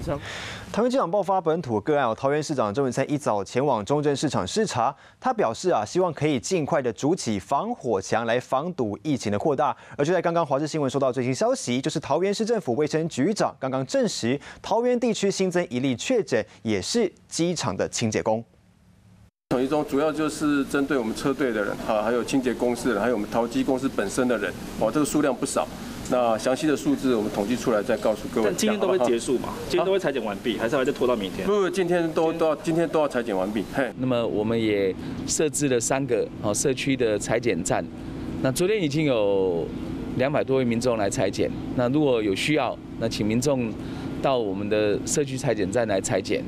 支撑。桃园机场爆发本土个案，桃园市长郑文灿一早前往中正市场视察，他表示希望可以尽快的筑起防火墙来防堵疫情的扩大。而就在刚刚，华视新闻收到最新消息，就是桃园市政府卫生局长刚刚证实，桃园地区新增一例确诊，也是机场的清洁工。 统一中主要就是针对我们车队的人啊，还有清洁公司的人，还有我们桃机公司本身的人，哦，这个数量不少。那详细的数字我们统计出来再告诉各位。但今天都会结束嘛？今天都会裁剪完毕，还是还在拖到明天？不，今天都要裁剪完毕。嘿，那么我们也设置了3个社区的裁剪站。那昨天已经有200多位民众来裁剪。那如果有需要，那请民众到我们的社区裁剪站来裁剪。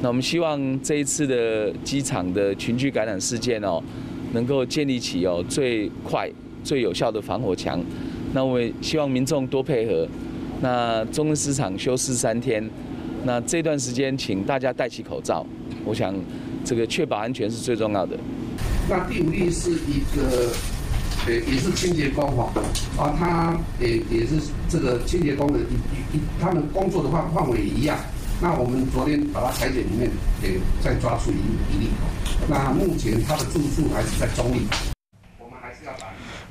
那我们希望这一次的机场的群聚感染事件哦，能够建立起最快、最有效的防火墙。那我也希望民众多配合。那中正市场休市3天，那这段时间请大家戴起口罩。我想这个确保安全是最重要的。那第5例是一个，也是清洁工他也是这个清洁工的，他们工作的范围一样。 那我们昨天把它裁剪里面，再抓出一例。那目前它的住宿还是在中立。我们还是要把。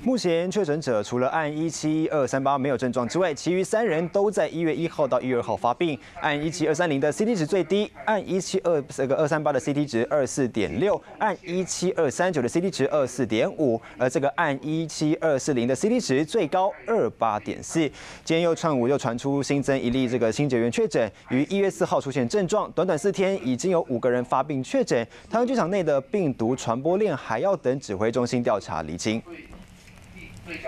目前确诊者除了按17238没有症状之外，其余3人都在1月1号到1月2号发病。按17230的 CT 值最低，按17238的 CT 值24.6，按17239的 CT 值24.5，而这个按17240的 CT 值最高28.4。今天又传出新增一例这个清洁员确诊，于1月4号出现症状，短短4天已经有5个人发病确诊。桃园机场内的病毒传播链还要等指挥中心调查厘清。 对。